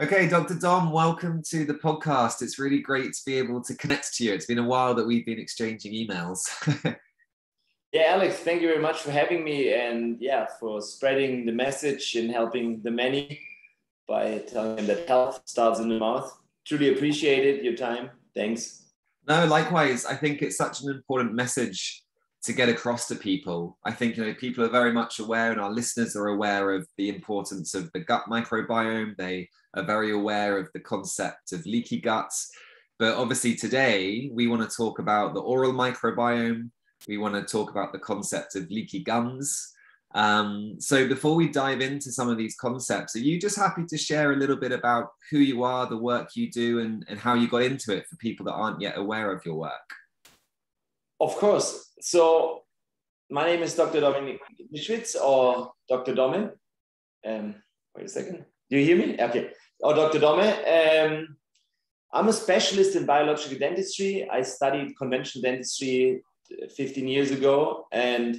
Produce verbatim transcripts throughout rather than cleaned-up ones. Okay, Doctor Dom, welcome to the podcast. It's really great to be able to connect to you. It's been a while that we've been exchanging emails. Yeah, Alex, thank you very much for having me and yeah, for spreading the message and helping the many by telling them that health starts in the mouth. Truly appreciated your time. Thanks. No, likewise. I think it's such an important message to get across to people. I think, you know, people are very much aware and our listeners are aware of the importance of the gut microbiome. They are very aware of the concept of leaky guts. But obviously today we want to talk about the oral microbiome. We want to talk about the concept of leaky gums. Um, so before we dive into some of these concepts, are you just happy to share a little bit about who you are, the work you do, and, and how you got into it for people that aren't yet aware of your work? Of course. So my name is Doctor Dominik Nischwitz, or Doctor Domme. Um, wait a second. Do you hear me? Okay. Or Doctor Domme. Um, I'm a specialist in biological dentistry. I studied conventional dentistry fifteen years ago. And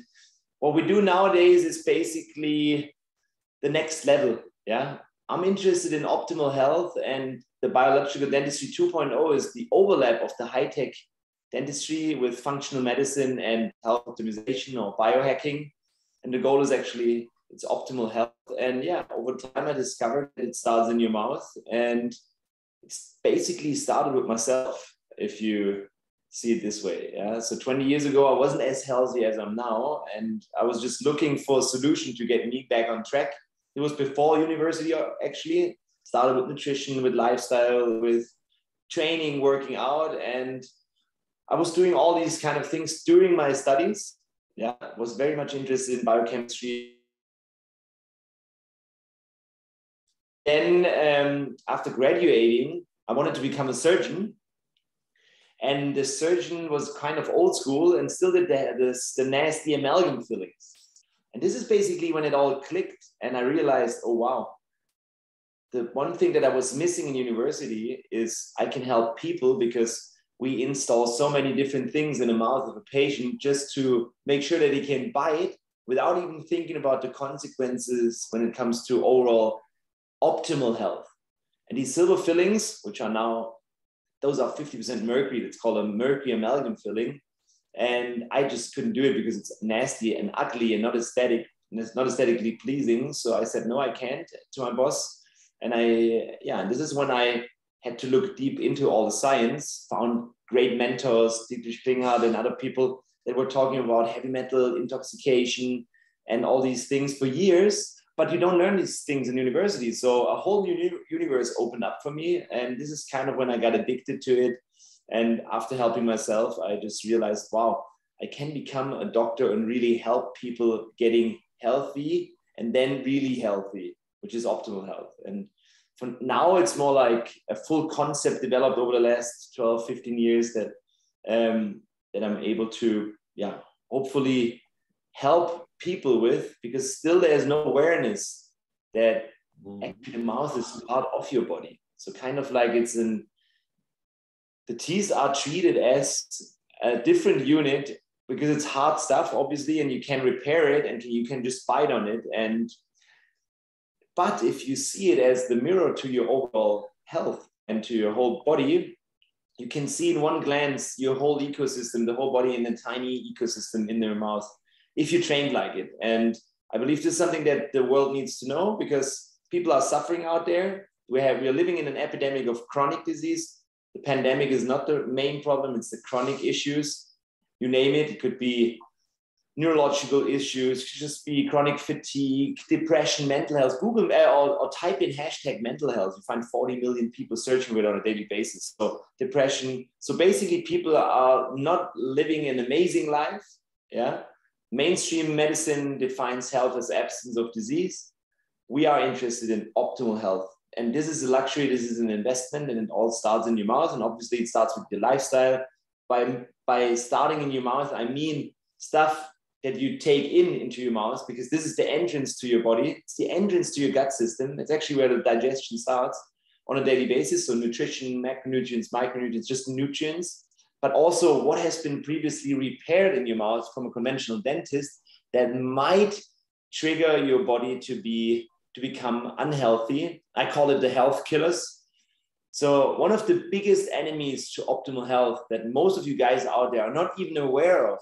what we do nowadays is basically the next level. Yeah. I'm interested in optimal health, and the biological dentistry two point oh is the overlap of the high-tech dentistry with functional medicine and health optimization or biohacking. And the goal is actually, it's optimal health. And yeah, over time I discovered it starts in your mouth, and it's basically started with myself, if you see it this way. Yeah. So twenty years ago, I wasn't as healthy as I'm now. And I was just looking for a solution to get me back on track. It was before university, actually. Started with nutrition, with lifestyle, with training, working out, and I was doing all these kind of things during my studies. Yeah, was very much interested in biochemistry. Then um, after graduating, I wanted to become a surgeon. And the surgeon was kind of old school and still did the, the, the nasty amalgam fillings. And this is basically when it all clicked and I realized, oh, wow. The one thing that I was missing in university is I can help people, because we install so many different things in the mouth of a patient just to make sure that he can bite without even thinking about the consequences when it comes to overall optimal health. And these silver fillings, which are now, those are fifty percent mercury. That's called a mercury amalgam filling. And I just couldn't do it because it's nasty and ugly and not aesthetic, and it's not aesthetically pleasing. So I said, no, I can't, to my boss. And I, yeah, and this is when I had to look deep into all the science, found great mentors, Dietrich Pinghard and other people that were talking about heavy metal intoxication and all these things for years, but you don't learn these things in university. So a whole new universe opened up for me. And this is kind of when I got addicted to it. And after helping myself, I just realized, wow, I can become a doctor and really help people getting healthy and then really healthy, which is optimal health. And for now, it's more like a full concept developed over the last twelve, fifteen years that, um, that I'm able to, yeah, hopefully help people with, because still there's no awareness that actually the mouth is part of your body. So kind of like it's in, the teeth are treated as a different unit because it's hard stuff, obviously, and you can repair it and you can just bite on it. And but if you see it as the mirror to your overall health and to your whole body, you can see in one glance your whole ecosystem, the whole body in a tiny ecosystem in their mouth, if you train like it. And I believe this is something that the world needs to know, because people are suffering out there. We have, we are living in an epidemic of chronic disease. The pandemic is not the main problem. It's the chronic issues. You name it. It could be neurological issues, just be chronic fatigue, depression, mental health. Google or, or type in hashtag mental health. You find forty million people searching with it on a daily basis. So depression. So basically people are not living an amazing life. Yeah. Mainstream medicine defines health as absence of disease. We are interested in optimal health. And this is a luxury. This is an investment, and it all starts in your mouth. And obviously it starts with your lifestyle. By, by starting in your mouth, I mean stuff that you take in into your mouth, because this is the entrance to your body. It's the entrance to your gut system. It's actually where the digestion starts on a daily basis. So nutrition, macronutrients, micronutrients, just nutrients, but also what has been previously repaired in your mouth from a conventional dentist that might trigger your body to be to become unhealthy. I call it the health killers. So one of the biggest enemies to optimal health that most of you guys out there are not even aware of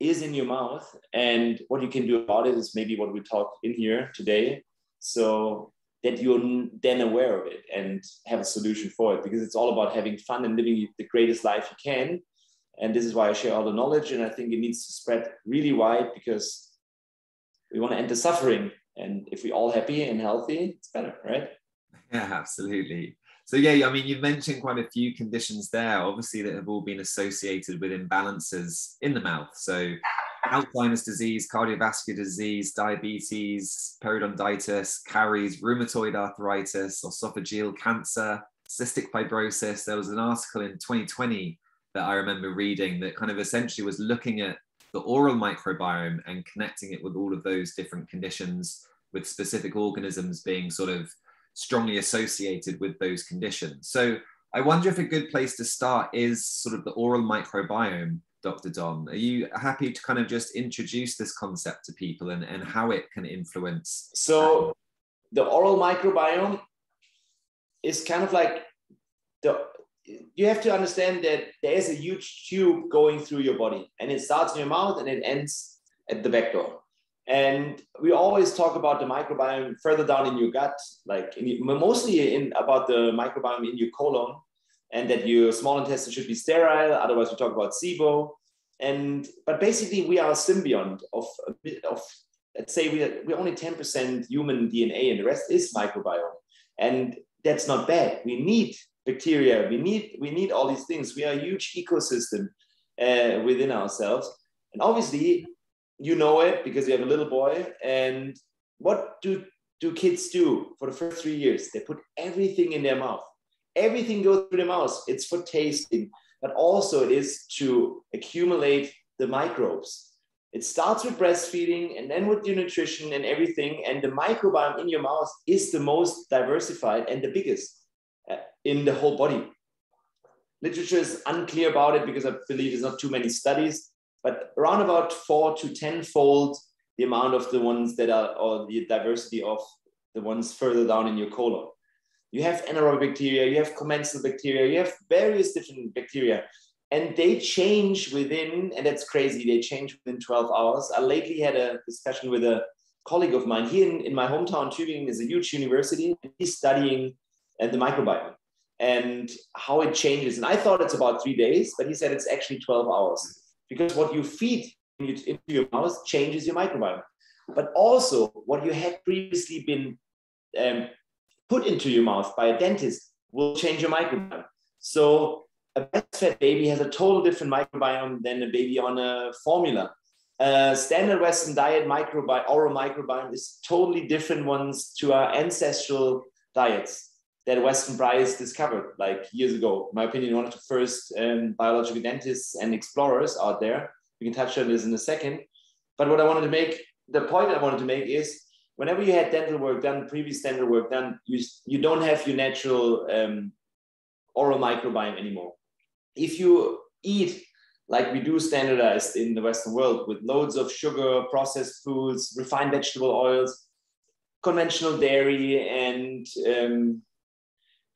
is in your mouth. And what you can do about it is maybe what we talked in here today, so that you're then aware of it and have a solution for it, because it's all about having fun and living the greatest life you can. And this is why I share all the knowledge, and I think it needs to spread really wide, because we want to end the suffering. And if we're all happy and healthy, it's better, right? Yeah, absolutely. So yeah, I mean, you've mentioned quite a few conditions there, obviously, that have all been associated with imbalances in the mouth. So Alzheimer's disease, cardiovascular disease, diabetes, periodontitis, caries, rheumatoid arthritis, esophageal cancer, cystic fibrosis. There was an article in twenty twenty that I remember reading that kind of essentially was looking at the oral microbiome and connecting it with all of those different conditions, with specific organisms being sort of strongly associated with those conditions. So I wonder if a good place to start is sort of the oral microbiome, Doctor Dom. Are you happy to kind of just introduce this concept to people and, and how it can influence? So the oral microbiome is kind of like, the, you have to understand that there is a huge tube going through your body, and it starts in your mouth and it ends at the back door. And we always talk about the microbiome further down in your gut, like in, mostly in about the microbiome in your colon, and that your small intestine should be sterile. Otherwise, we talk about SIBO. And but basically, we are a symbiont of a bit of, let's say we are, we're only ten percent human D N A, and the rest is microbiome. And that's not bad. We need bacteria. We need we need all these things. We are a huge ecosystem uh, within ourselves, and obviously, you know it because you have a little boy. And what do, do kids do for the first three years? They put everything in their mouth. Everything goes through their mouth. It's for tasting, but also it is to accumulate the microbes. It starts with breastfeeding and then with your nutrition and everything. And the microbiome in your mouth is the most diversified and the biggest in the whole body. Literature is unclear about it because I believe there's not too many studies, but around about four to tenfold the amount of the ones that are, or the diversity of the ones further down in your colon. You have anaerobic bacteria, you have commensal bacteria, you have various different bacteria, and they change within, and that's crazy, they change within twelve hours. I lately had a discussion with a colleague of mine here in, in my hometown. Tübingen is a huge university, and he's studying uh, the microbiome and how it changes. And I thought it's about three days, but he said it's actually twelve hours. Because what you feed into your mouth changes your microbiome. But also what you had previously been um, put into your mouth by a dentist will change your microbiome. So a breastfed baby has a total different microbiome than a baby on a formula. Uh, standard Western diet microbiome, oral microbiome is totally different ones to our ancestral diets that Weston Price discovered like years ago. In my opinion, one of the first um, biological dentists and explorers out there. We can touch on this in a second. But what I wanted to make, the point I wanted to make is, whenever you had dental work done, previous dental work done, you, you don't have your natural um, oral microbiome anymore. If you eat like we do standardized in the Western world with loads of sugar, processed foods, refined vegetable oils, conventional dairy, and um,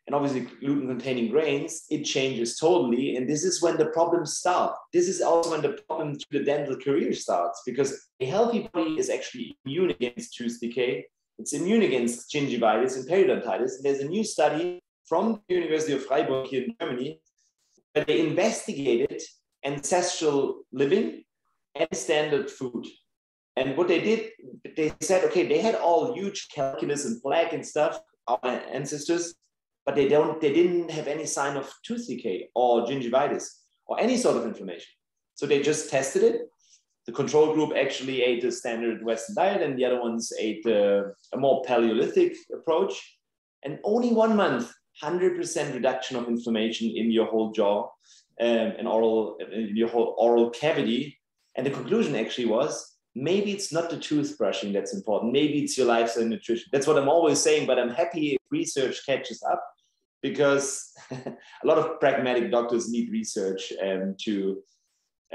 and obviously gluten-containing grains, it changes totally. And this is when the problems start. This is also when the problem to the dental career starts, because a healthy body is actually immune against tooth decay. It's immune against gingivitis and periodontitis. And there's a new study from the University of Freiburg here in Germany where they investigated ancestral living and standard food. And what they did, they said, okay, they had all huge calculus and plaque and stuff, our ancestors, but they don't, they didn't have any sign of tooth decay or gingivitis or any sort of inflammation. So they just tested it. The control group actually ate the standard Western diet, and the other ones ate uh, a more Paleolithic approach. And only one month, one hundred percent reduction of inflammation in your whole jaw um, and oral, in your whole oral cavity. And the conclusion actually was, maybe it's not the toothbrushing that's important. Maybe it's your lifestyle and nutrition. That's what I'm always saying, but I'm happy if research catches up, because a lot of pragmatic doctors need research um, to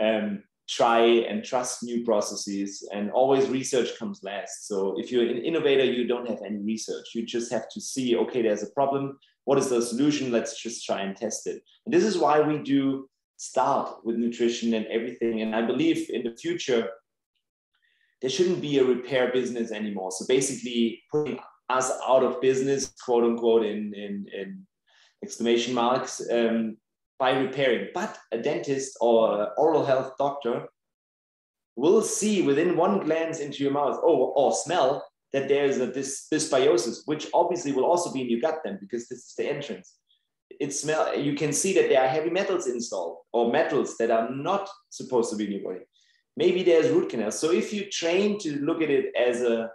um, try and trust new processes, and always research comes last. So if you're an innovator, you don't have any research. You just have to see, okay, there's a problem. What is the solution? Let's just try and test it. And this is why we do start with nutrition and everything. And I believe in the future, there shouldn't be a repair business anymore. So basically putting us out of business, quote unquote, in, in, in exclamation marks, um, by repairing. But a dentist or an oral health doctor will see within one glance into your mouth, oh, or smell, that there is a dys dysbiosis, which obviously will also be in your gut then, because this is the entrance. It smell, you can see that there are heavy metals installed, or metals that are not supposed to be in your body. Maybe there's root canals. So if you train to look at it as a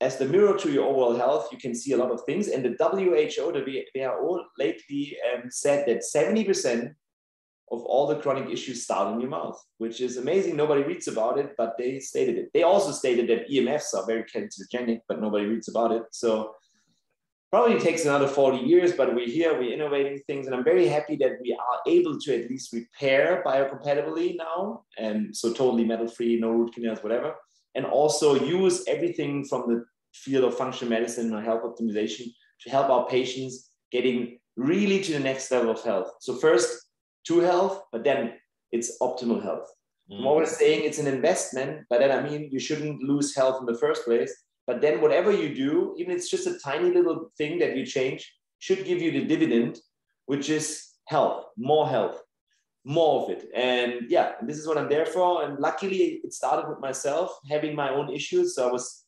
as the mirror to your overall health, you can see a lot of things. And the W H O, the W H O lately um, said that seventy percent of all the chronic issues start in your mouth, which is amazing. Nobody reads about it, but they stated it. They also stated that E M Fs are very cancerogenic, but nobody reads about it. So probably takes another forty years, but we're here, we're innovating things. And I'm very happy that we are able to at least repair biocompatibly now. And so totally metal-free, no root canals, whatever. And also use everything from the field of functional medicine or health optimization to help our patients getting really to the next level of health. So first to health, but then it's optimal health. Mm. I'm always saying it's an investment, but then I mean, you shouldn't lose health in the first place. But then whatever you do, even if it's just a tiny little thing that you change, should give you the dividend, which is health, more health, more of it. And yeah, this is what I'm there for. And luckily it started with myself having my own issues. So I was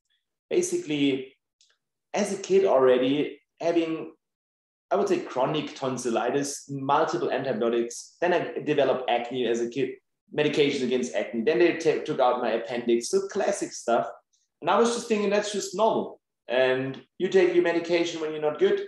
basically, as a kid already, having, I would say, chronic tonsillitis, multiple antibiotics. Then I developed acne as a kid, medications against acne. Then they took out my appendix, so classic stuff. And I was just thinking, that's just normal. And you take your medication when you're not good.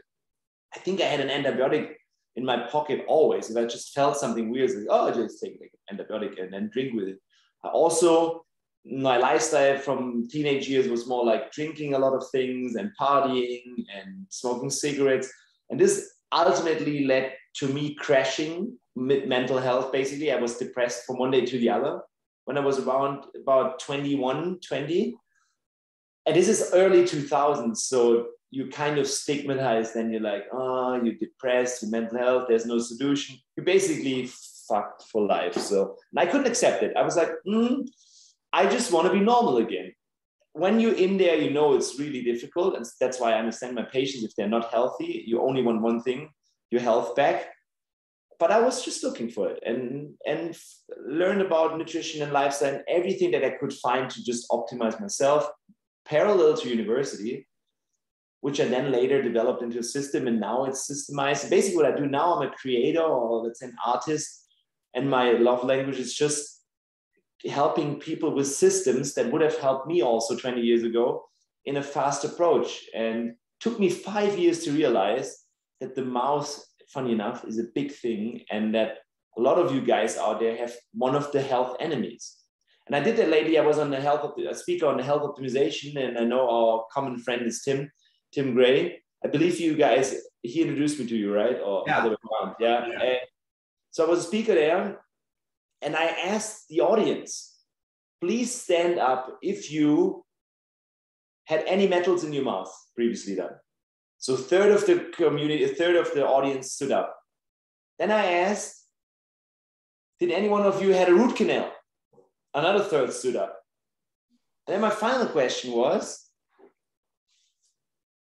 I think I had an antibiotic in my pocket always. If I just felt something weird, like, oh, I just take like an antibiotic and then drink with it. I also, my lifestyle from teenage years was more like drinking a lot of things and partying and smoking cigarettes. And this ultimately led to me crashing with mental health. Basically, I was depressed from one day to the other when I was around about twenty-one, twenty. And this is early two thousands, so you kind of stigmatized and you're like, oh, you're depressed, your mental health, there's no solution. You're basically fucked for life. So, and I couldn't accept it. I was like, mm, I just want to be normal again. When you're in there, you know it's really difficult. And that's why I understand my patients, if they're not healthy, you only want one thing, your health back. But I was just looking for it and, and learn about nutrition and lifestyle and everything that I could find to just optimize myself parallel to university, which I then later developed into a system, and now it's systemized. Basically what I do now, I'm a creator, or let's say an artist, and my love language is just helping people with systems that would have helped me also twenty years ago in a fast approach. And took me five years to realize that the mouth, funny enough, is a big thing, and that a lot of you guys out there have one of the health enemies. And I did that lately. I was on the health, a speaker on the health optimization, and I know our common friend is Tim, Tim Gray. I believe you guys, he introduced me to you, right? Or yeah. Other way around. Yeah. Yeah. And so I was a speaker there, and I asked the audience, please stand up if you had any metals in your mouth previously done. So a third of the community, a third of the audience stood up. Then I asked, did any one of you had a root canal? Another third stood up. And then my final question was,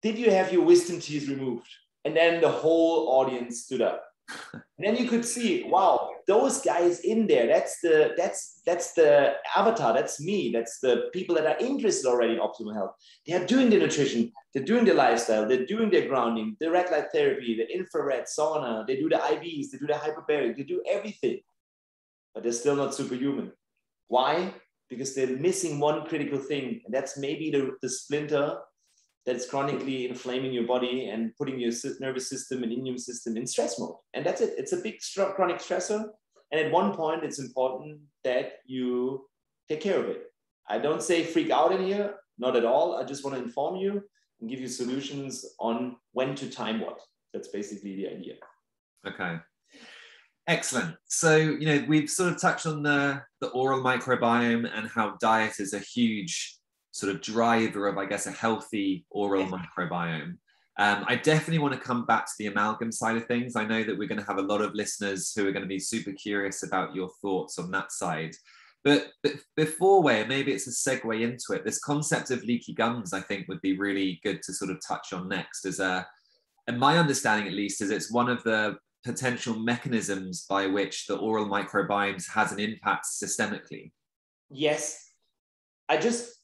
did you have your wisdom teeth removed? And then the whole audience stood up. And then you could see, wow, those guys in there, that's the, that's, that's the avatar, that's me, that's the people that are interested already in optimal health. They are doing the nutrition, they're doing the lifestyle, they're doing their grounding, the red light therapy, the infrared sauna, they do the I Vs, they do the hyperbaric, they do everything, but they're still not superhuman. Why? Because they're missing one critical thing, and that's maybe the, the splinter that's chronically inflaming your body and putting your nervous system and immune system in stress mode. And that's it. It's a big chronic stressor. And at one point, it's important that you take care of it. I don't say freak out in here. Not at all. I just want to inform you and give you solutions on when to time what. That's basically the idea. Okay. Excellent. So, you know, we've sort of touched on the, the oral microbiome and how diet is a huge sort of driver of, I guess, a healthy oral microbiome. Um, I definitely want to come back to the amalgam side of things. I know that we're going to have a lot of listeners who are going to be super curious about your thoughts on that side. But, but before where, maybe it's a segue into it, this concept of leaky gums, I think, would be really good to sort of touch on next. As a, and my understanding, at least, is it's one of the potential mechanisms by which the oral microbiome has an impact systemically. Yes. I just,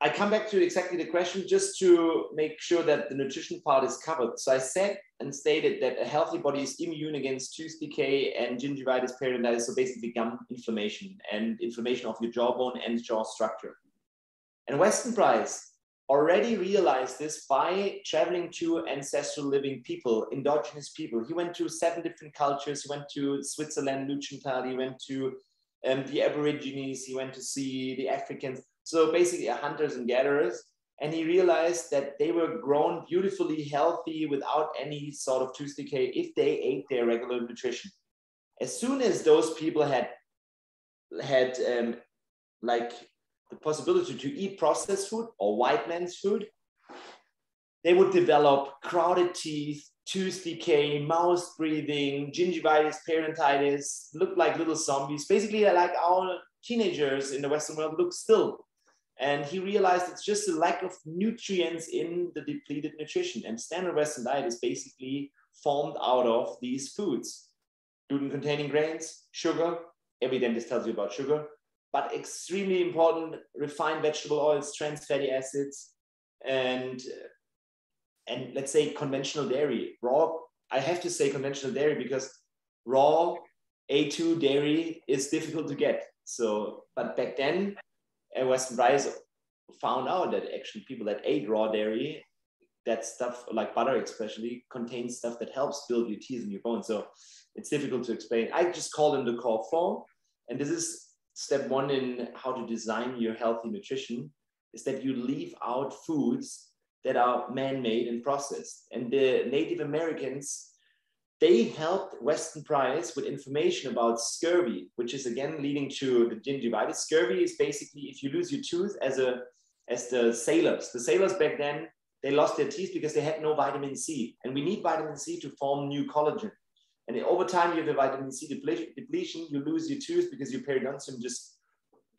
I come back to exactly the question just to make sure that the nutrition part is covered. So I said and stated that a healthy body is immune against tooth decay and gingivitis, periodontitis, so basically gum inflammation and inflammation of your jawbone and jaw structure. And Weston Price already realized this by traveling to ancestral living people, endogenous people. He went to seven different cultures. He went to Switzerland, Luchintali, he went to um, the Aborigines, he went to see the Africans. So basically hunters and gatherers. And he realized that they were grown beautifully healthy without any sort of tooth decay if they ate their regular nutrition. As soon as those people had, had um, like the possibility to eat processed food or white man's food, they would develop crowded teeth, tooth decay, mouth breathing, gingivitis, periodontitis, look like little zombies. Basically like our teenagers in the Western world look still. And he realized it's just a lack of nutrients in the depleted nutrition. And standard Western diet is basically formed out of these foods. Gluten-containing grains, sugar, every dentist tells you about sugar, but extremely important, refined vegetable oils, trans fatty acids, and, and let's say conventional dairy. Raw, I have to say conventional dairy because raw A two dairy is difficult to get. So, but back then, Weston Price found out that actually people that ate raw dairy, that stuff like butter especially contains stuff that helps build your teeth and your bones. So it's difficult to explain. I just call them the core form. And this is step one in how to design your healthy nutrition, is that you leave out foods that are man-made and processed. And the Native Americans, they helped Weston Price with information about scurvy, which is again leading to the gingivitis. Scurvy is basically if you lose your tooth as a as the sailors. The sailors back then, they lost their teeth because they had no vitamin C. And we need vitamin C to form new collagen. And over time, you have a vitamin C depletion, you lose your tooth because your periodontium just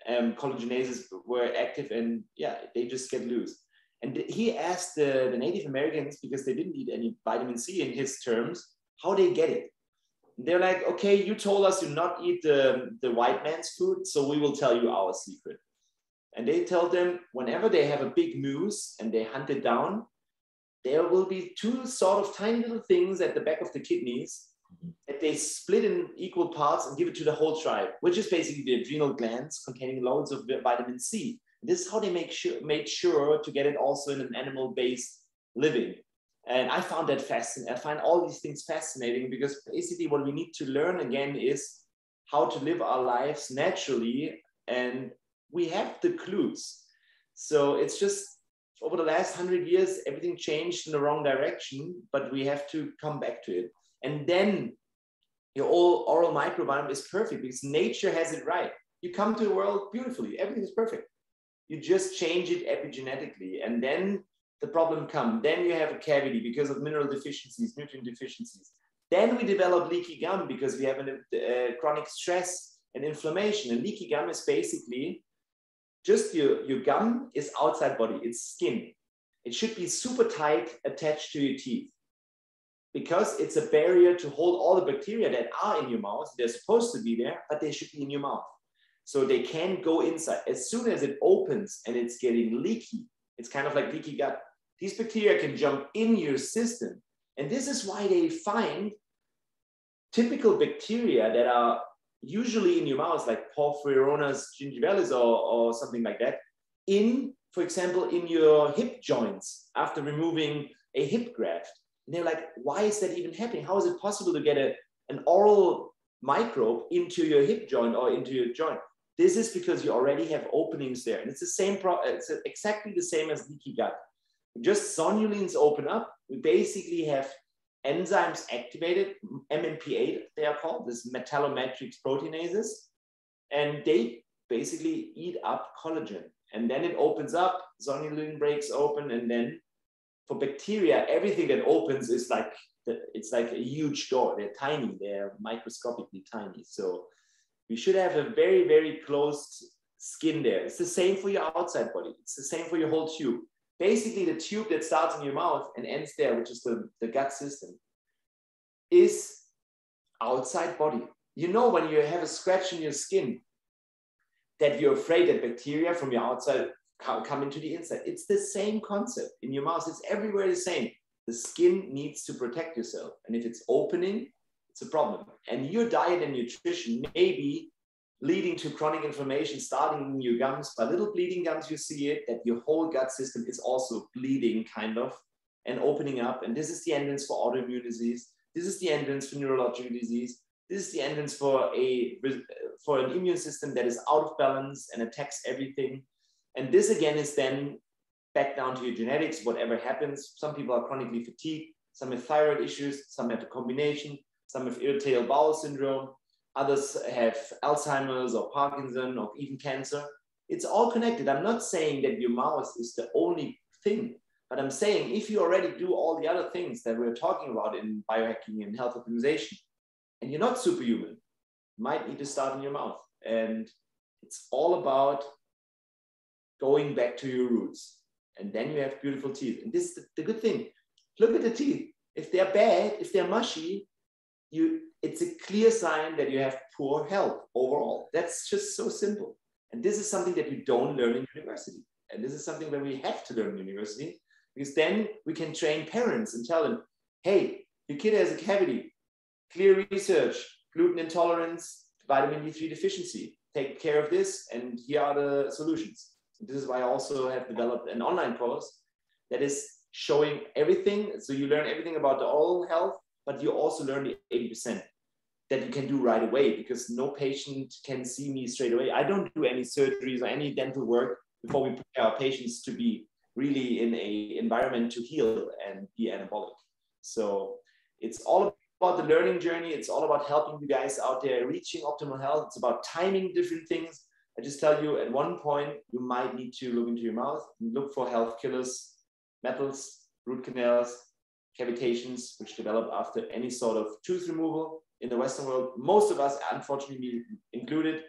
um, collagenases were active and yeah, they just get loose. And he asked the, the Native Americans, because they didn't eat any vitamin C in his terms, how they get it. They're like, okay, you told us to not eat the, the white man's food, so we will tell you our secret. And they tell them whenever they have a big moose and they hunt it down, there will be two sort of tiny little things at the back of the kidneys that they split in equal parts and give it to the whole tribe, which is basically the adrenal glands containing loads of vitamin C. This is how they make sure, made sure to get it also in an animal-based living. And I found that fascinating. I find all these things fascinating because basically what we need to learn again is how to live our lives naturally. And we have the clues. So it's just over the last hundred years, everything changed in the wrong direction, but we have to come back to it. And then your oral microbiome is perfect because nature has it right. You come to the world beautifully. Everything is perfect. You just change it epigenetically. And then the problem comes. Then you have a cavity because of mineral deficiencies, nutrient deficiencies. Then we develop leaky gum because we have an, uh, chronic stress and inflammation. And leaky gum is basically just your, your gum is outside body. It's skin. It should be super tight attached to your teeth because it's a barrier to hold all the bacteria that are in your mouth. They're supposed to be there, but they should be in your mouth. So they can go inside. As soon as it opens and it's getting leaky, it's kind of like leaky gut. These bacteria can jump in your system. And this is why they find typical bacteria that are usually in your mouth, like Porphyromonas gingivalis or, or something like that, in, for example, in your hip joints after removing a hip graft. And they're like, why is that even happening? How is it possible to get a, an oral microbe into your hip joint or into your joint? This is because you already have openings there. And it's the same, pro it's exactly the same as leaky gut. Just zonulins open up. We basically have enzymes activated, M M P eight they are called, this metallomatrix proteinases, and they basically eat up collagen. And then it opens up, zonulin breaks open, and then for bacteria, everything that opens is like, the, it's like a huge door. They're tiny, they're microscopically tiny. So we should have a very, very closed skin there. It's the same for your outside body. It's the same for your whole tube. Basically, the tube that starts in your mouth and ends there, which is the, the gut system, is outside body. You know, when you have a scratch in your skin, that you're afraid that bacteria from your outside come into the inside. It's the same concept in your mouth. It's everywhere the same. The skin needs to protect yourself. And if it's opening, it's a problem. And your diet and nutrition may be leading to chronic inflammation, starting in your gums. By little bleeding gums, you see it, that your whole gut system is also bleeding, kind of, and opening up. And this is the entrance for autoimmune disease. This is the entrance for neurological disease. This is the entrance for, a, for an immune system that is out of balance and attacks everything. And this again is then back down to your genetics, whatever happens. Some people are chronically fatigued, some have thyroid issues, some have a combination, some have irritable bowel syndrome, others have Alzheimer's or Parkinson's or even cancer. It's all connected. I'm not saying that your mouth is the only thing, but I'm saying if you already do all the other things that we're talking about in biohacking and health optimization, and you're not superhuman, you might need to start in your mouth. And it's all about going back to your roots. And then you have beautiful teeth. And this is the good thing. Look at the teeth. If they're bad, if they're mushy, you, it's a clear sign that you have poor health overall. That's just so simple. And this is something that you don't learn in university. And this is something that we have to learn in university, because then we can train parents and tell them, hey, your kid has a cavity. Clear research, gluten intolerance, vitamin D three deficiency. Take care of this, and here are the solutions. This is why I also have developed an online course that is showing everything. So you learn everything about the oral health, but you also learn the eighty percent that you can do right away, because no patient can see me straight away. I don't do any surgeries or any dental work before we prepare our patients to be really in an environment to heal and be anabolic. So it's all about about the learning journey. It's all about helping you guys out there reaching optimal health. It's about timing different things. I just tell you, at one point you might need to look into your mouth and look for health killers, metals, root canals, cavitations, which develop after any sort of tooth removal in the Western world. Most of us, unfortunately included,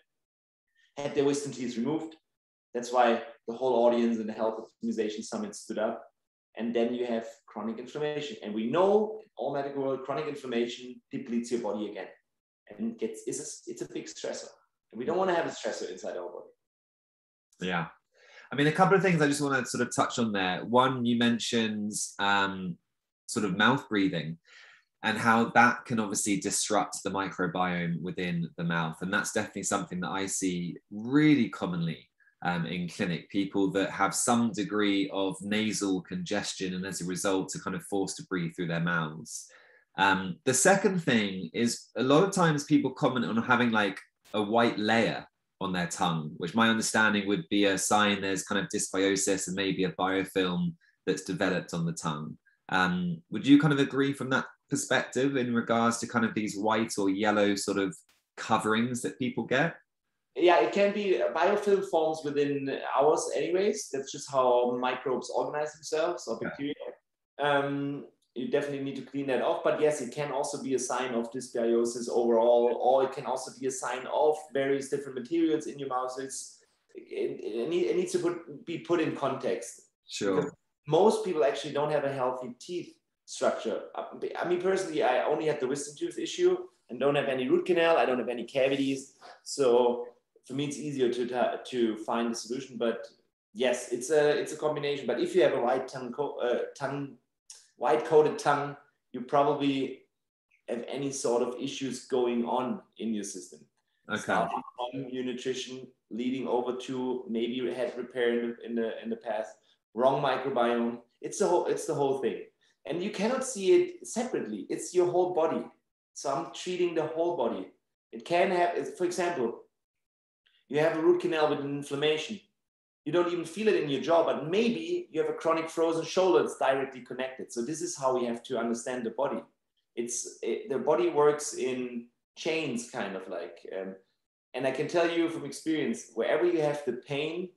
had their wisdom teeth removed. That's why the whole audience in the Health Optimization Summit stood up. And then you have chronic inflammation. And we know in all medical world, chronic inflammation depletes your body again. And it's, it's, a, it's a big stressor. And we don't want to have a stressor inside our body. Yeah. I mean, a couple of things I just want to sort of touch on there. One, you mentioned um, sort of mouth breathing and how that can obviously disrupt the microbiome within the mouth. And that's definitely something that I see really commonly. Um, in clinic, people that have some degree of nasal congestion and as a result are kind of forced to breathe through their mouths. Um, the second thing is a lot of times people comment on having like a white layer on their tongue, which my understanding would be a sign there's kind of dysbiosis and maybe a biofilm that's developed on the tongue. Um, would you kind of agree from that perspective in regards to kind of these white or yellow sort of coverings that people get? Yeah, it can be biofilm forms within hours anyways. That's just how microbes organize themselves, or bacteria. Um, you definitely need to clean that off. But yes, it can also be a sign of dysbiosis overall, or it can also be a sign of various different materials in your mouth. So it's, it, it, it needs to put, be put in context. Sure. Because most people actually don't have a healthy teeth structure. I mean, personally, I only had the wisdom tooth issue and don't have any root canal. I don't have any cavities. So for me, it's easier to, to find a solution, but yes, it's a, it's a combination. But if you have a white tongue, uh, tongue, white-coated tongue, you probably have any sort of issues going on in your system. Okay. Starting from your nutrition, leading over to maybe head repair in the, in the, in the past, wrong microbiome. It's the whole, it's the whole thing. And you cannot see it separately. It's your whole body. So I'm treating the whole body. It can have, for example, you have a root canal with an inflammation. You don't even feel it in your jaw, but maybe you have a chronic frozen shoulder that's directly connected. So this is how we have to understand the body. It's it, their body works in chains, kind of like. Um, and I can tell you from experience, wherever you have the pain,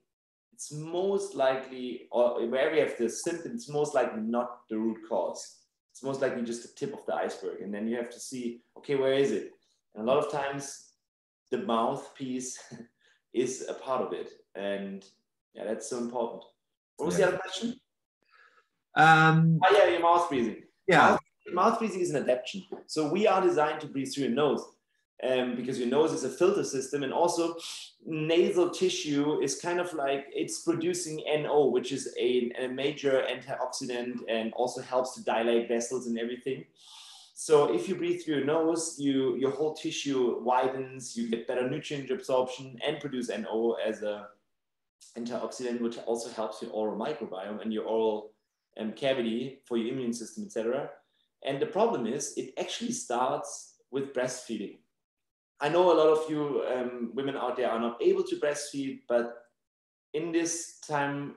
it's most likely, or wherever you have the symptoms, it's most likely not the root cause. It's most likely just the tip of the iceberg. And then you have to see, okay, where is it? And a lot of times the mouthpiece is a part of it. And yeah, that's so important. What was yeah. the other question? Um, oh yeah, your mouth breathing. Yeah. Mouth, mouth breathing is an adaptation. So we are designed to breathe through your nose um, because your nose is a filter system, and also nasal tissue is kind of like, it's producing N O, which is a, a major antioxidant and also helps to dilate vessels and everything. So if you breathe through your nose, you, your whole tissue widens, you get better nutrient absorption and produce N O as a antioxidant, which also helps your oral microbiome and your oral um, cavity for your immune system, et cetera. And the problem is, it actually starts with breastfeeding. I know a lot of you um, women out there are not able to breastfeed, but in this time,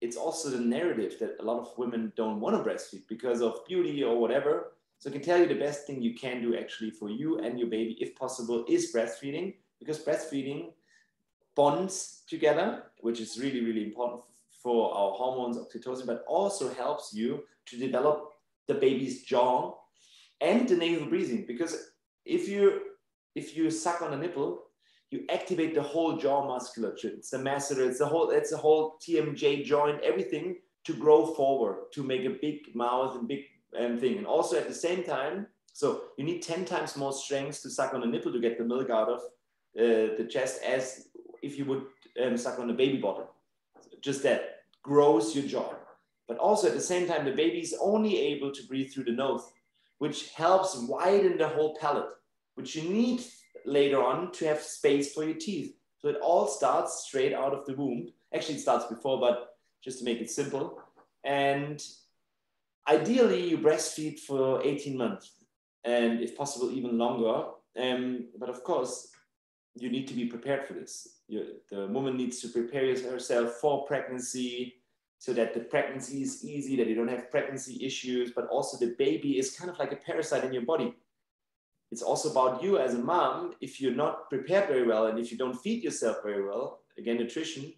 it's also the narrative that a lot of women don't want to breastfeed because of beauty or whatever. So I can tell you the best thing you can do actually for you and your baby, if possible, is breastfeeding, because breastfeeding bonds together, which is really, really important for our hormones, oxytocin, but also helps you to develop the baby's jaw and the nasal breathing. Because if you, if you suck on a nipple, you activate the whole jaw musculature. It's the masseter, it's the whole, it's the whole T M J joint, everything to grow forward, to make a big mouth and big um, thing. And also at the same time, so you need ten times more strength to suck on a nipple to get the milk out of uh, the chest as if you would um, suck on a baby bottle. Just that grows your jaw. But also at the same time, the baby is only able to breathe through the nose, which helps widen the whole palate, which you need later on to have space for your teeth. So it all starts straight out of the womb. Actually, it starts before, but just to make it simple. And ideally, you breastfeed for eighteen months, and if possible, even longer. Um, but of course, you need to be prepared for this. You, the woman needs to prepare herself for pregnancy so that the pregnancy is easy, that you don't have pregnancy issues, but also the baby is kind of like a parasite in your body. It's also about you as a mom. If you're not prepared very well, and if you don't feed yourself very well, again, nutrition,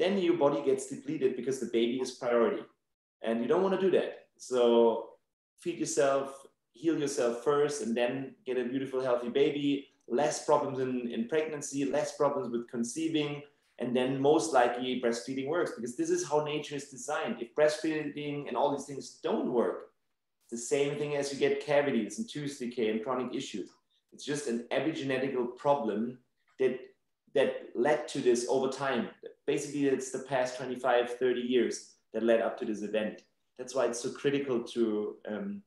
then your body gets depleted because the baby is priority. And you don't want to do that. So feed yourself, heal yourself first, and then get a beautiful, healthy baby. Less problems in, in pregnancy, less problems with conceiving, and then most likely breastfeeding works, because this is how nature is designed. If breastfeeding and all these things don't work, it's the same thing as you get cavities and tooth decay and chronic issues. It's just an epigenetical problem that, that led to this over time. Basically, it's the past twenty-five, thirty years that led up to this event. That's why it's so critical to um,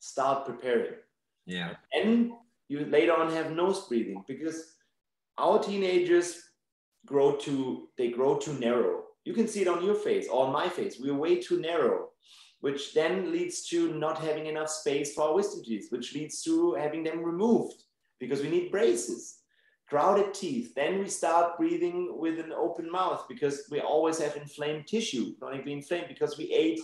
start preparing. Yeah. And you later on have nose breathing, because our teenagers grow too, they grow too narrow. You can see it on your face or on my face. We're way too narrow, which then leads to not having enough space for our wisdom teeth, which leads to having them removed because we need braces, crowded teeth. Then we start breathing with an open mouth because we always have inflamed tissue, chronically inflamed, because we ate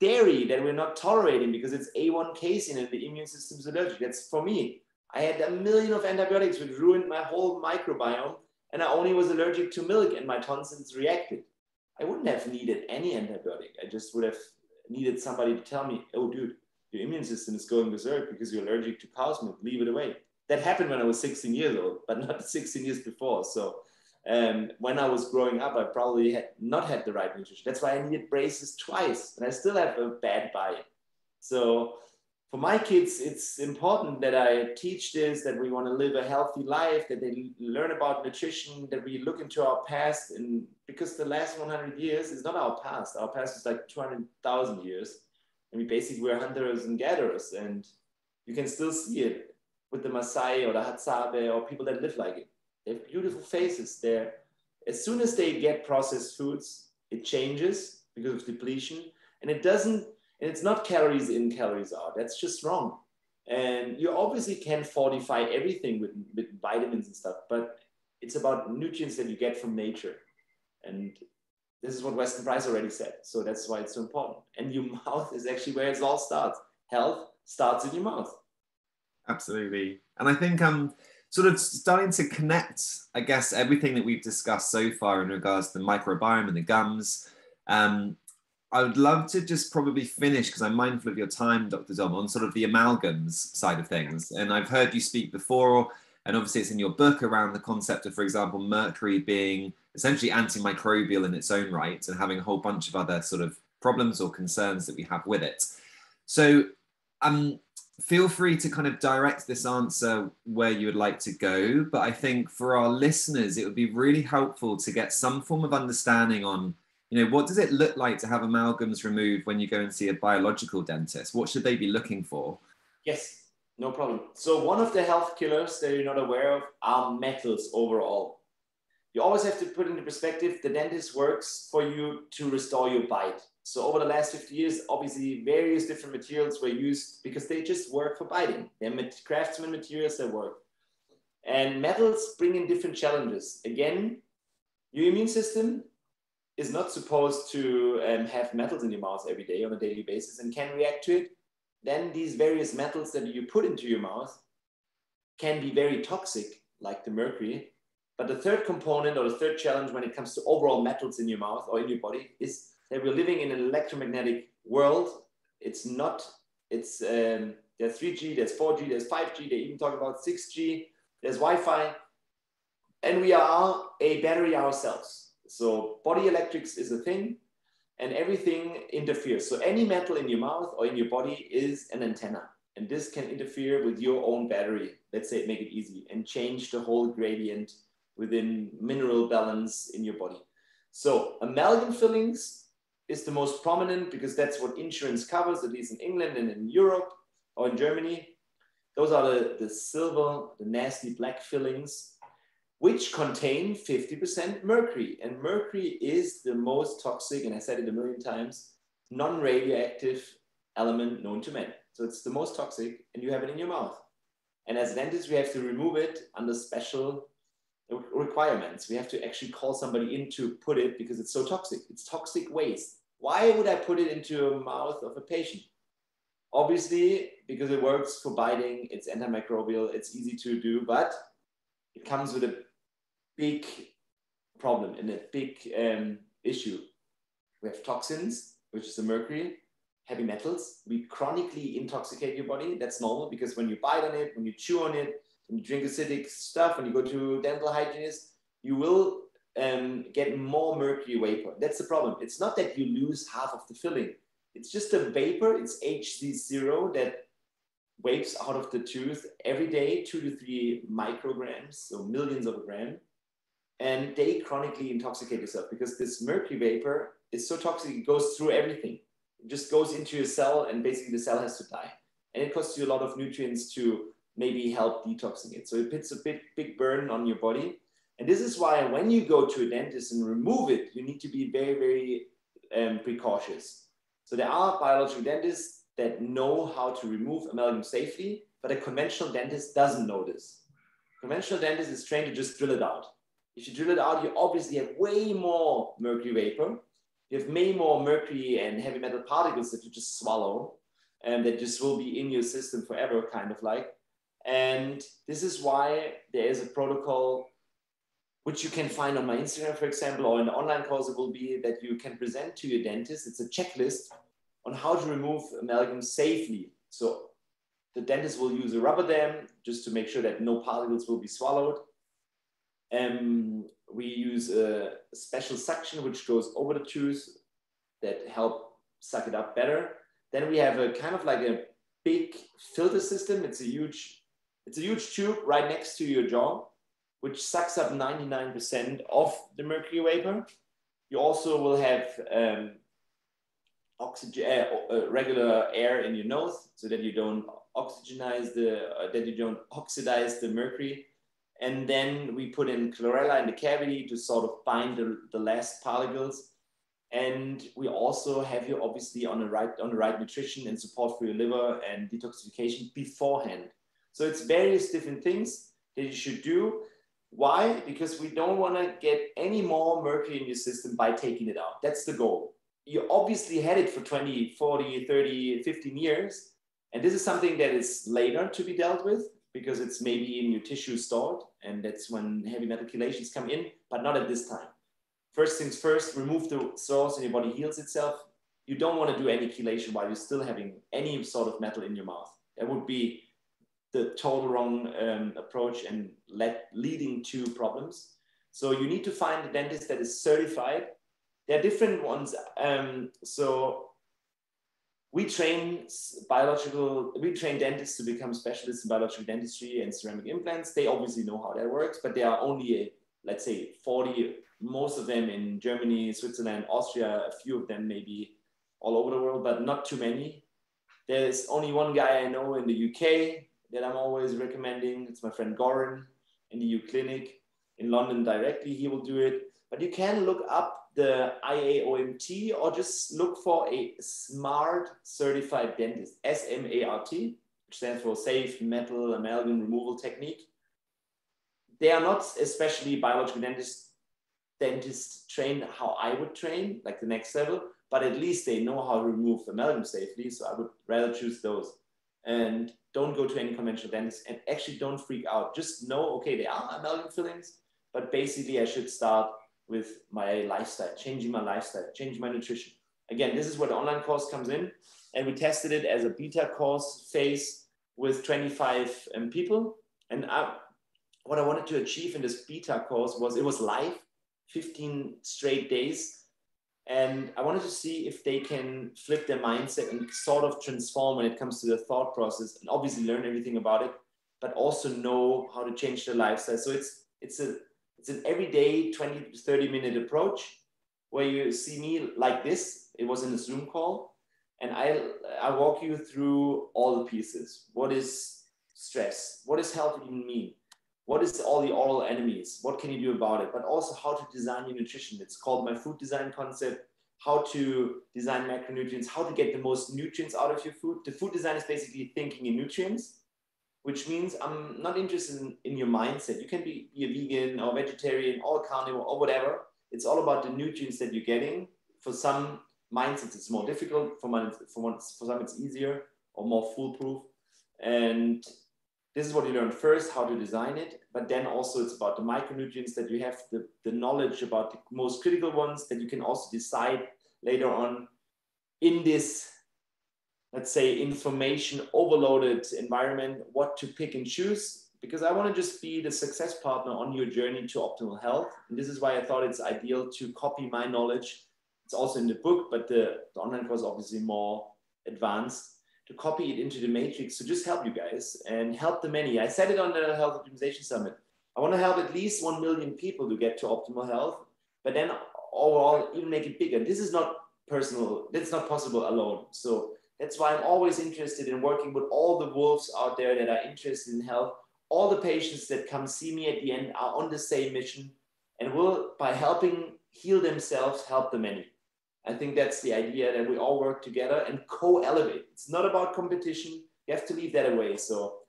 dairy that we're not tolerating because it's A one casein and the immune system's allergic. That's for me. I had a million of antibiotics which ruined my whole microbiome, and I only was allergic to milk and my tonsils reacted. I wouldn't have needed any antibiotic. I just would have needed somebody to tell me, oh dude, your immune system is going berserk because you're allergic to cow's milk, leave it away. That happened when I was sixteen years old, but not sixteen years before. So um, when I was growing up, I probably had not had the right nutrition. That's why I needed braces twice, and I still have a bad diet. So for my kids, it's important that I teach this, that we want to live a healthy life, that they learn about nutrition, that we look into our past, and because the last one hundred years is not our past. Our past is like two hundred thousand years, and we basically were hunters and gatherers, and you can still see it with the Maasai or the Hadza or people that live like it. They have beautiful faces there. As soon as they get processed foods, it changes because of depletion, and it doesn't. And it's not calories in, calories out. That's just wrong. And you obviously can fortify everything with, with vitamins and stuff, but it's about nutrients that you get from nature. And this is what Weston Price already said. So that's why it's so important. And your mouth is actually where it all starts. health starts in your mouth. Absolutely. And I think um, sort of starting to connect, I guess, everything that we've discussed so far in regards to the microbiome and the gums, um, I would love to just probably finish, because I'm mindful of your time, Doctor Dom, on sort of the amalgams side of things. And I've heard you speak before, and obviously it's in your book, around the concept of, for example, mercury being essentially antimicrobial in its own right and having a whole bunch of other sort of problems or concerns that we have with it. So um, feel free to kind of direct this answer where you would like to go. But I think for our listeners, it would be really helpful to get some form of understanding on, you know, what does it look like to have amalgams removed when you go and see a biological dentist? What should they be looking for? Yes, no problem. So one of the health killers that you're not aware of are metals overall. You always have to put into perspective, the dentist works for you to restore your bite. So over the last fifty years, obviously various different materials were used because they just work for biting. They're craftsman materials that work. And metals bring in different challenges. Again, your immune system is not supposed to um, have metals in your mouth every day on a daily basis and can react to it. Then these various metals that you put into your mouth can be very toxic, like the mercury. But the third component or the third challenge when it comes to overall metals in your mouth or in your body is that we're living in an electromagnetic world. It's not, it's, um, there's three G, there's four G, there's five G, they even talk about six G, there's Wi-Fi, and we are a battery ourselves. So body electrics is a thing, and everything interferes. So any metal in your mouth or in your body is an antenna, and this can interfere with your own battery. Let's say, make it easy, and change the whole gradient within mineral balance in your body. So amalgam fillings is the most prominent because that's what insurance covers, at least in England and in Europe or in Germany. Those are the, the silver, the nasty black fillings, which contain fifty percent mercury. And mercury is the most toxic, and I said it a million times, non-radioactive element known to man. So it's the most toxic, and you have it in your mouth. And as dentists, we have to remove it under special requirements. We have to actually call somebody in to put it because it's so toxic. It's toxic waste. Why would I put it into a mouth of a patient? Obviously, because it works for biting, it's antimicrobial, it's easy to do, but it comes with a big problem and a big um, issue. We have toxins, which is the mercury, heavy metals. We chronically intoxicate your body. That's normal because when you bite on it, when you chew on it, when you drink acidic stuff, when you go to dental hygienist, you will um, get more mercury vapor. That's the problem. It's not that you lose half of the filling. It's just the vapor. It's H C zero that vapes out of the tooth every day, two to three micrograms, so millions of a gram, and they chronically intoxicate yourself because this mercury vapor is so toxic, it goes through everything. It just goes into your cell, and basically the cell has to die. And it costs you a lot of nutrients to maybe help detoxing it. So it puts a big, big burden on your body. And this is why when you go to a dentist and remove it, you need to be very, very um, precautious. So there are biological dentists that know how to remove amalgam safely, but a conventional dentist doesn't know this. A conventional dentist is trained to just drill it out. If you drill it out, you obviously have way more mercury vapor. You have way more mercury and heavy metal particles that you just swallow, and that just will be in your system forever, kind of like. And this is why there is a protocol which you can find on my Instagram, for example, or in the online course, it will be that you can present to your dentist. It's a checklist on how to remove amalgam safely. So the dentist will use a rubber dam just to make sure that no particles will be swallowed. Um, we use a special suction which goes over the tooth that help suck it up better. Then we have a kind of like a big filter system. It's a huge, it's a huge tube right next to your jaw, which sucks up ninety-nine percent of the mercury vapor. You also will have um, oxygen, uh, uh, regular air in your nose, so that you don't oxygenize the, uh, that you don't oxidize the mercury. And then we put in chlorella in the cavity to sort of bind the, the last particles. And we also have you obviously on the right, on the right nutrition and support for your liver and detoxification beforehand. So it's various different things that you should do. Why? Because we don't want to get any more mercury in your system by taking it out. That's the goal. You obviously had it for twenty, forty, thirty, fifteen years. And this is something that is later to be dealt with because it's maybe in your tissue stored, and that's when heavy metal chelations come in, but not at this time. First things first, remove the source and your body heals itself. You don't want to do any chelation while you're still having any sort of metal in your mouth. That would be the total wrong um, approach and let, leading to problems. So you need to find a dentist that is certified. There are different ones. Um, so we train biological, we train dentists to become specialists in biological dentistry and ceramic implants. They obviously know how that works, but there are only, a, let's say, forty, most of them in Germany, Switzerland, Austria, a few of them maybe all over the world, but not too many. There's only one guy I know in the U K that I'm always recommending. It's my friend Goran in the U Clinic in London directly. He will do it. But you can look up the I A O M T or just look for a SMART certified dentist, S M A R T, which stands for Safe Metal Amalgam Removal Technique. They are not especially biological dentists, dentists trained how I would train, like the next level, but at least they know how to remove amalgam safely. So I would rather choose those. And don't go to any conventional dentist, and actually don't freak out. Just know, okay, they are amalgam fillings, but basically I should start with my lifestyle, changing my lifestyle, changing my nutrition. Again, this is where the online course comes in, and we tested it as a beta course phase with twenty-five um, people. And I, what I wanted to achieve in this beta course was, it was live, fifteen straight days. And I wanted to see if they can flip their mindset and sort of transform when it comes to their thought process, and obviously learn everything about it, but also know how to change their lifestyle. So it's, it's, a, it's an everyday twenty to thirty minute approach where you see me like this. It was in a Zoom call, and I, I walk you through all the pieces. What is stress? What does health even mean? What is all the oral enemies? What can you do about it? But also how to design your nutrition. It's called my food design concept, how to design macronutrients, how to get the most nutrients out of your food. The food design is basically thinking in nutrients, which means I'm not interested in, in your mindset. You can be, be a vegan or vegetarian or carnivore or whatever. It's all about the nutrients that you're getting. For some mindsets, it's more difficult. For, one, for, one, for some, it's easier or more foolproof. And this is what you learn first, how to design it, but then also it's about the micronutrients that you have, the, the knowledge about the most critical ones that you can also decide later on in this, let's say, information overloaded environment, what to pick and choose, because I want to just be the success partner on your journey to optimal health. And this is why I thought it's ideal to copy my knowledge. It's also in the book, but the, the online course is obviously more advanced. To copy it into the matrix to just help you guys and help the many. I said it on the Health Optimization Summit. I want to help at least one million people to get to optimal health, but then overall even make it bigger. This is not personal. That's not possible alone. So that's why I'm always interested in working with all the wolves out there that are interested in health. All the patients that come see me at the end are on the same mission and will, by helping heal themselves, help the many. I think that's the idea, that we all work together and co-elevate. It's not about competition. You have to leave that away. So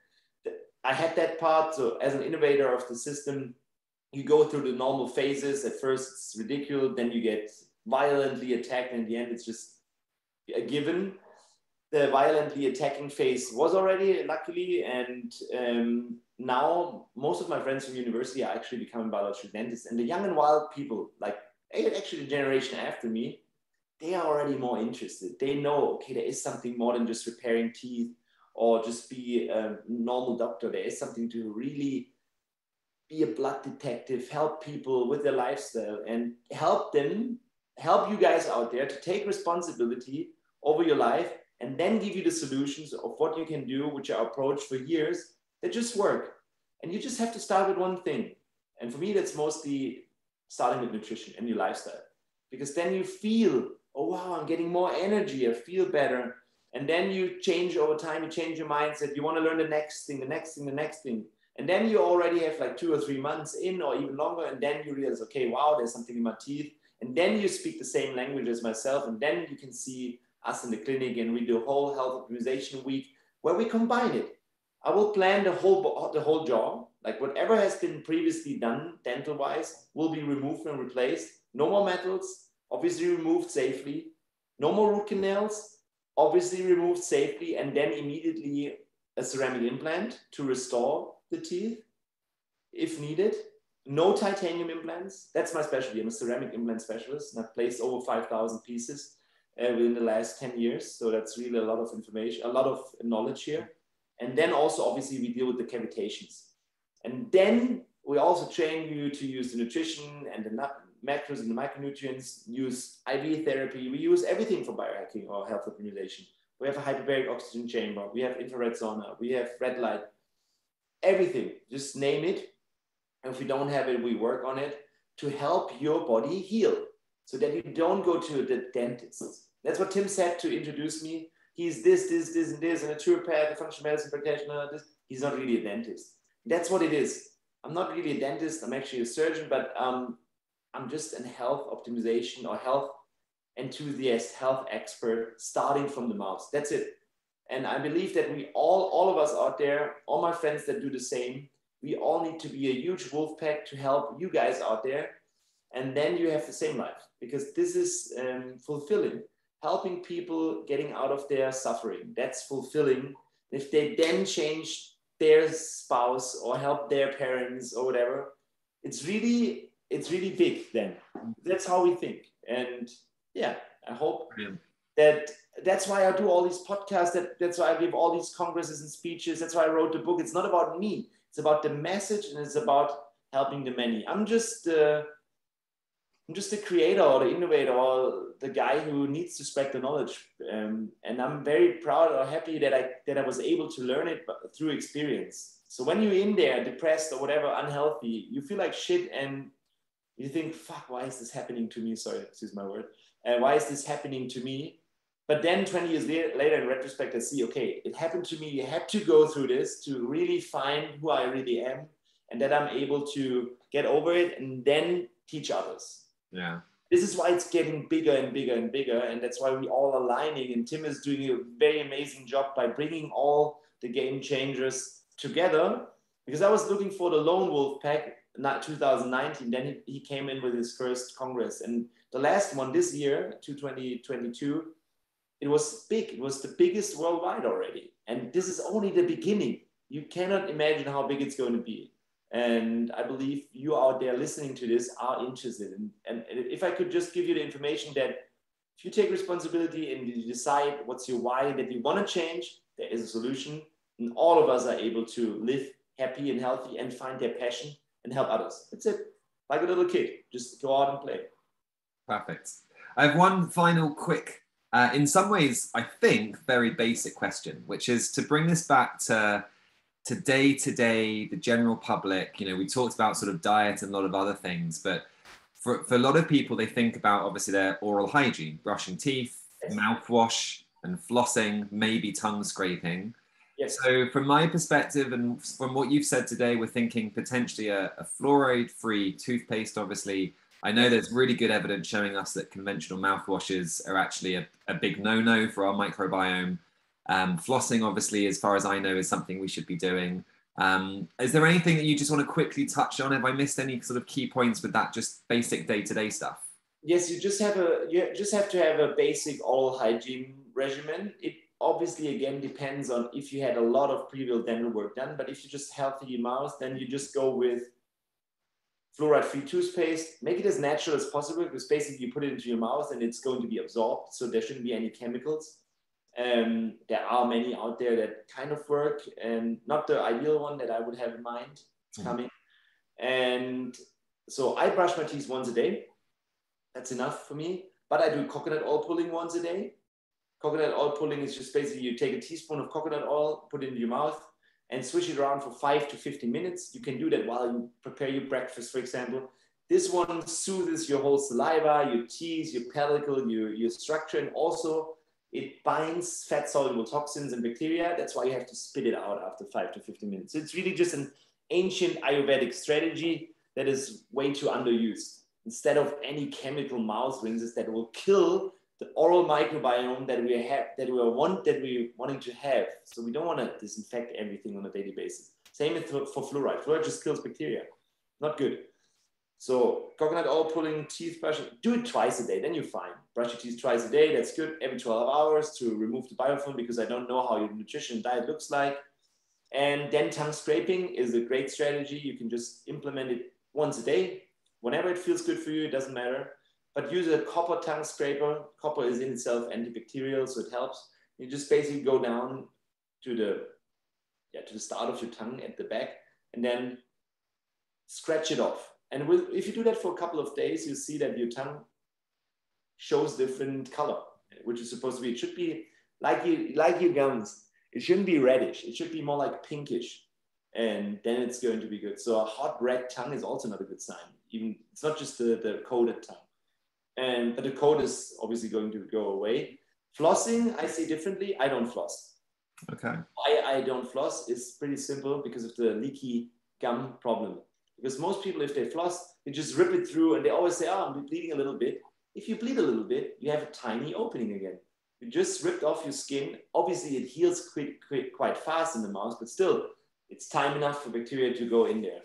I had that part. So as an innovator of the system, you go through the normal phases. At first, it's ridiculous. Then you get violently attacked. And in the end, it's just a given. The violently attacking phase was already, luckily. And um, now most of my friends from university are actually becoming biological dentists. And the young and wild people, like actually the generation after me, they are already more interested. They know, okay, there is something more than just repairing teeth or just be a normal doctor. There is something to really be a blood detective, help people with their lifestyle and help them, help you guys out there to take responsibility over your life and then give you the solutions of what you can do, which I approached for years, that just work. And you just have to start with one thing. And for me, that's mostly starting with nutrition and your lifestyle, because then you feel, oh, wow, I'm getting more energy. I feel better. And then you change over time. You change your mindset. You want to learn the next thing, the next thing, the next thing. And then you already have like two or three months in or even longer. And then you realize, okay, wow, there's something in my teeth. And then you speak the same language as myself. And then you can see us in the clinic, and we do a whole health optimization week where we combine it. I will plan the whole, the whole jaw. Like whatever has been previously done dental-wise will be removed and replaced. No more metals. Obviously removed safely, no more root canals, obviously removed safely, and then immediately a ceramic implant to restore the teeth if needed. No titanium implants. That's my specialty. I'm a ceramic implant specialist, and I've placed over five thousand pieces uh, within the last ten years. So that's really a lot of information, a lot of knowledge here. And then also, obviously, we deal with the cavitations. And then we also train you to use the nutrition and the macros and the micronutrients, use I V therapy. We use everything for biohacking or health optimization. We have a hyperbaric oxygen chamber. We have infrared sauna. We have red light. Everything. Just name it. And if we don't have it, we work on it to help your body heal so that you don't go to the dentist. That's what Tim said to introduce me. He's this, this, this, and this, and a naturopath, a functional medicine practitioner. This. He's not really a dentist. That's what it is. I'm not really a dentist. I'm actually a surgeon, but um, I'm just a health optimization or health enthusiast, health expert, starting from the mouth. That's it. And I believe that we all, all of us out there, all my friends that do the same, we all need to be a huge wolf pack to help you guys out there. And then you have the same life, because this is um, fulfilling. Helping people getting out of their suffering. That's fulfilling. If they then change their spouse or help their parents or whatever, it's really, it's really big then. That's how we think. And yeah, I hope yeah. that that's why I do all these podcasts. That, that's why I give all these congresses and speeches. That's why I wrote the book. It's not about me. It's about the message, and it's about helping the many. I'm just, uh, I'm just the creator or the innovator or the guy who needs to spread the knowledge. Um, and I'm very proud or happy that I, that I was able to learn it through experience. So when you're in there, depressed or whatever, unhealthy, you feel like shit and you think, fuck, why is this happening to me? Sorry, excuse my word. Uh, why is this happening to me? But then twenty years later, in retrospect, I see, okay, it happened to me. I had to go through this to really find who I really am, and that I'm able to get over it and then teach others. Yeah. This is why it's getting bigger and bigger and bigger. And that's why we all aligning. And Tim is doing a very amazing job by bringing all the game changers together, because I was looking for the Lone Wolf Pack, not two thousand nineteen. Then he, he came in with his first Congress. And the last one this year, twenty twenty-two, it was big. It was the biggest worldwide already. And this is only the beginning. You cannot imagine how big it's going to be. And I believe you out there listening to this are interested. In, and if I could just give you the information that if you take responsibility and you decide what's your why that you want to change, there is a solution. And all of us are able to live happy and healthy and find their passion and help others. That's it. Like a little kid. Just go out and play. Perfect. I have one final quick, uh, in some ways, I think, very basic question, which is to bring this back to... Today, today, the general public, you know, we talked about sort of diet and a lot of other things, but for, for a lot of people, they think about obviously their oral hygiene, brushing teeth, yes. mouthwash and flossing, maybe tongue scraping. Yes. So from my perspective and from what you've said today, we're thinking potentially a, a fluoride-free toothpaste, obviously. I know there's really good evidence showing us that conventional mouthwashes are actually a, a big no-no for our microbiome. Um, flossing, obviously, as far as I know, is something we should be doing. Um, is there anything that you just want to quickly touch on? Have I missed any sort of key points with that just basic day-to-day stuff? Yes, you just have a you just have to have a basic oral hygiene regimen. It obviously, again, depends on if you had a lot of previous dental work done, but if you just healthy your mouth, then you just go with fluoride-free toothpaste. Make it as natural as possible, because basically you put it into your mouth and it's going to be absorbed, so there shouldn't be any chemicals. Um, there are many out there that kind of work, and not the ideal one that I would have in mind. It's mm-hmm. coming. And so I brush my teeth once a day. That's enough for me. But I do coconut oil pulling once a day. Coconut oil pulling is just basically you take a teaspoon of coconut oil, put it in your mouth, and swish it around for five to fifteen minutes. You can do that while you prepare your breakfast, for example. This one soothes your whole saliva, your teeth, your pellicle, your, your structure, and also it binds fat-soluble toxins and bacteria. That's why you have to spit it out after five to fifteen minutes. So it's really just an ancient Ayurvedic strategy that is way too underused. Instead of any chemical mouth rinses that will kill the oral microbiome that we have, that we want, that we wanting to have. So we don't want to disinfect everything on a daily basis. Same for fluoride. Fluoride just kills bacteria. Not good. So coconut oil pudding, teeth brushing, do it twice a day, then you're fine. Brush your teeth twice a day, that's good, every twelve hours to remove the biofilm, because I don't know how your nutrition and diet looks like. And then tongue scraping is a great strategy. You can just implement it once a day, whenever it feels good for you, it doesn't matter. But use a copper tongue scraper. Copper is in itself antibacterial, so it helps. You just basically go down to the, yeah, to the start of your tongue at the back and then scratch it off. And with, if you do that for a couple of days, you see that your tongue shows different color, which is supposed to be. It should be like, you, like your gums. It shouldn't be reddish. It should be more like pinkish. And then it's going to be good. So a hot red tongue is also not a good sign. Even, it's not just the, the coated tongue. And, but the coat is obviously going to go away. Flossing, I say differently. I don't floss. Okay. Why I don't floss is pretty simple, because of the leaky gum problem. Because most people, if they floss, they just rip it through and they always say, oh, I'm bleeding a little bit. If you bleed a little bit, you have a tiny opening again. You just ripped off your skin. Obviously, it heals quite, quite, quite fast in the mouth, but still, it's time enough for bacteria to go in there.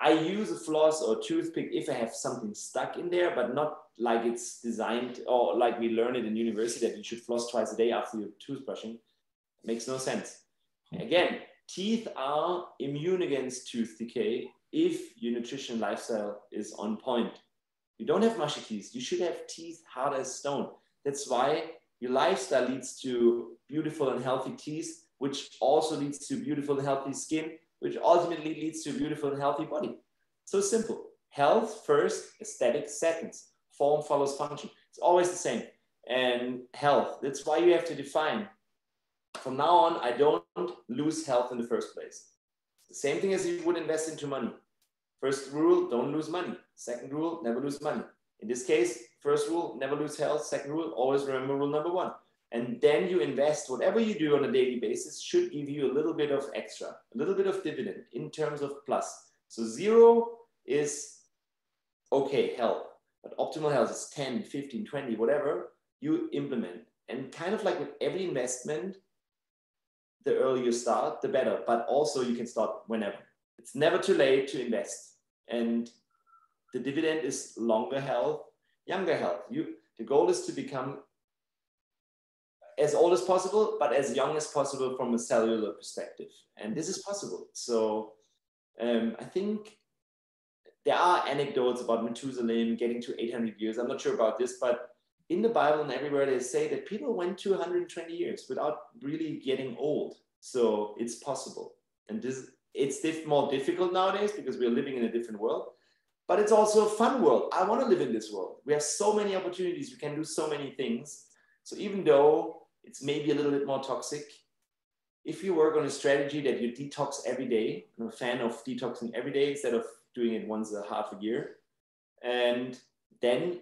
I use a floss or a toothpick if I have something stuck in there, but not like it's designed or like we learn it in university that you should floss twice a day after your toothbrushing. It makes no sense. Again, teeth are immune against tooth decay if your nutrition lifestyle is on point. You don't have mushy teeth. You should have teeth hard as stone. That's why your lifestyle leads to beautiful and healthy teeth, which also leads to beautiful and healthy skin, which ultimately leads to a beautiful and healthy body. So simple. Health first, aesthetic second. Form follows function. It's always the same. And health, that's why you have to define. From now on, I don't lose health in the first place. The same thing as you would invest into money. First rule, don't lose money. Second rule, never lose money. In this case, first rule, never lose health. Second rule, always remember rule number one. And then you invest, whatever you do on a daily basis should give you a little bit of extra, a little bit of dividend in terms of plus. So zero is okay, health, but optimal health is ten, fifteen, twenty, whatever you implement. And kind of like with every investment, the earlier you start, the better, but also you can start whenever. It's never too late to invest. And the dividend is longer health, younger health. You, the goal is to become as old as possible, but as young as possible from a cellular perspective. And this is possible. So um, I think there are anecdotes about Methuselah getting to eight hundred years. I'm not sure about this, but in the Bible and everywhere they say that people went to one hundred twenty years without really getting old. So it's possible. And this, it's diff- more difficult nowadays because we're living in a different world, but it's also a fun world. I want to live in this world. We have so many opportunities. We can do so many things. So even though it's maybe a little bit more toxic, if you work on a strategy that you detox every day, I'm a fan of detoxing every day instead of doing it once a half a year, and then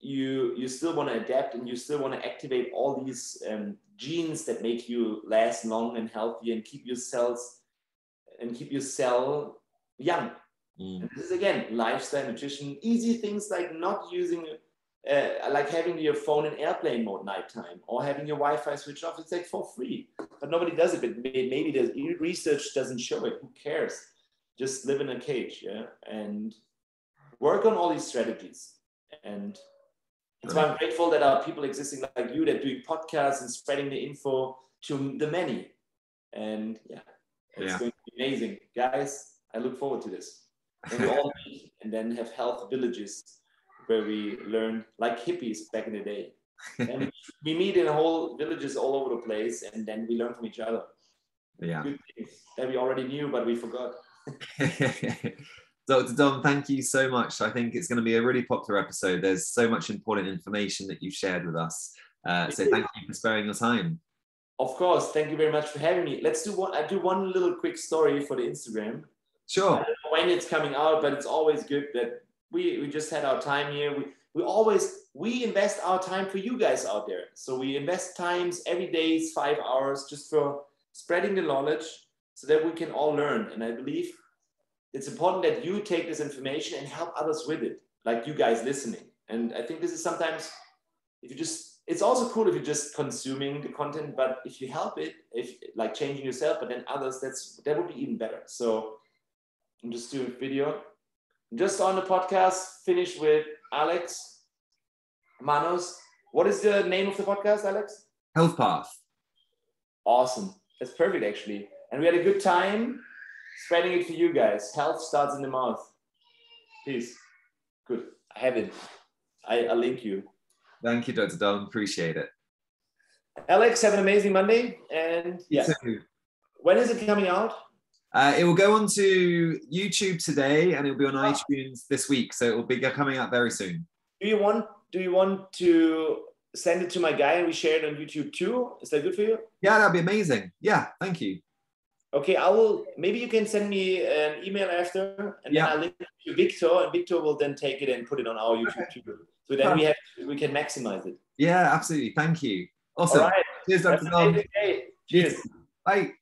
you, you still want to adapt and you still want to activate all these um, genes that make you last long and healthy and keep your cells and keep your cell young. Mm. And this is again, lifestyle, nutrition, easy things like not using Uh, like having your phone in airplane mode nighttime or having your Wi-Fi switch off. It's like for free, but nobody does it. But maybe there's research doesn't show it. Who cares? Just live in a cage, yeah, and work on all these strategies. And that's why I'm grateful that our people existing like you that are doing podcasts and spreading the info to the many. And yeah, it's yeah. going to be amazing, guys. I look forward to this. And we all meet and then have health villages where we learn like hippies back in the day. And we meet in whole villages all over the place and then we learn from each other. Yeah. Good things that we already knew, but we forgot. Doctor Dom, thank you so much. I think it's going to be a really popular episode. There's so much important information that you've shared with us. Uh, so thank you for sparing your time. Of course. Thank you very much for having me. Let's do one, I do one little quick story for the Instagram. Sure. I don't know when it's coming out, but it's always good that We, we just had our time here. We, we always, we invest our time for you guys out there. So we invest times every day, five hours just for spreading the knowledge so that we can all learn. And I believe it's important that you take this information and help others with it, like you guys listening. And I think this is sometimes, if you just, it's also cool if you're just consuming the content, but if you help it, if like changing yourself, but then others, that's, that would be even better. So I'm just doing a video. just on the podcast, finished with Alex Manos. What is the name of the podcast, Alex? Health Path. Awesome. That's perfect, actually. And we had a good time spreading it for you guys. Health starts in the mouth. Peace. Good. I have it. I, I'll link you. Thank you, Doctor Dom. Appreciate it. Alex, have an amazing Monday. And yeah. When is it coming out? Uh, it will go on to YouTube today, and it'll be on ah. iTunes this week. So it will be coming out very soon. Do you want? Do you want to send it to my guy and we share it on YouTube too? Is that good for you? Yeah, that'd be amazing. Yeah, thank you. Okay, I will. Maybe you can send me an email after, and yeah. then I'll link it to Victor, and Victor will then take it and put it on our YouTube okay. too. So then we have we can maximize it. Yeah, absolutely. Thank you. Awesome. All right. Cheers, Doctor Dom. Cheers. Bye.